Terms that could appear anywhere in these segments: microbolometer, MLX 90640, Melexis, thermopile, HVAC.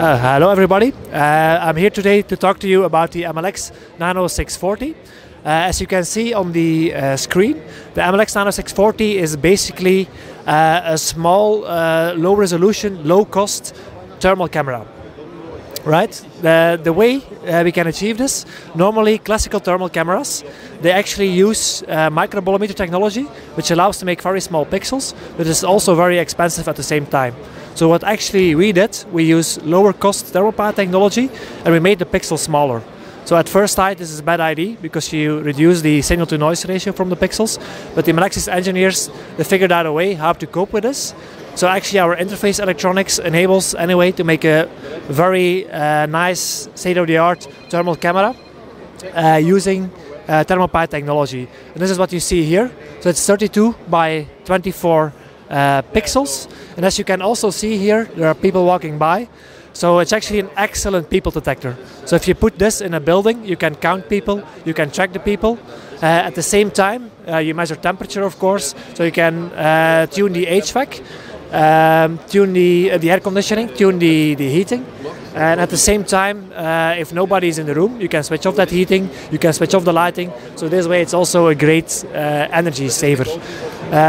Hello everybody, I'm here today to talk to you about the MLX 90640. As you can see on the screen, the MLX 90640 is basically a small, low resolution, low cost thermal camera. Right? The way we can achieve this, normally classical thermal cameras, they actually use microbolometer technology, which allows to make very small pixels, but it's also very expensive at the same time. So what actually we did, we use lower cost thermopile technology and we made the pixel smaller. So at first sight this is a bad idea because you reduce the signal to noise ratio from the pixels, but the Melexis engineers, they figured out a way how to cope with this. So actually our interface electronics enables anyway to make a very nice state-of-the-art thermal camera using thermopile technology. And this is what you see here. So it's 32 by 24 pixels, and as you can also see here, there are people walking by. So it's actually an excellent people detector. So if you put this in a building, you can count people, you can track the people. At the same time, you measure temperature, of course, so you can tune the HVAC, tune the air conditioning, tune the heating. And at the same time, if nobody is in the room, you can switch off that heating, you can switch off the lighting. So this way it's also a great energy saver.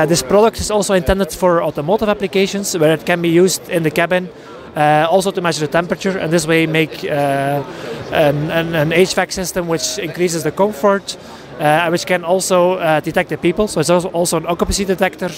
This product is also intended for automotive applications where it can be used in the cabin. Also to measure the temperature, and this way make an HVAC system which increases the comfort, which can also detect the people. So it's also an occupancy detector,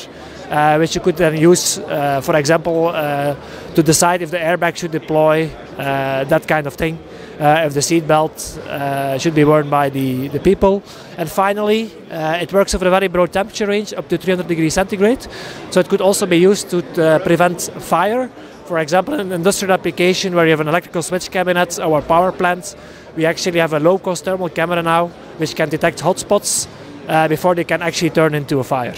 which you could then use, for example, to decide if the airbag should deploy, that kind of thing, if the seatbelt should be worn by the people. And finally, it works over a very broad temperature range, up to 300 degrees centigrade. So it could also be used to prevent fire. For example, in an industrial application where you have an electrical switch cabinet or power plants, we actually have a low-cost thermal camera now which can detect hot spots before they can actually turn into a fire.